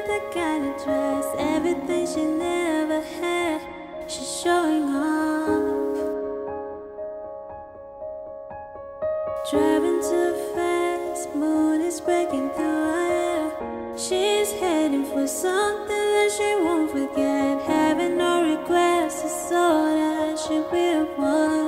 like that kind of dress, everything she never had, she's showing up. Driving too fast, moon is breaking through her hair. She's heading for something that she won't forget. Having no regrets is all that she will want.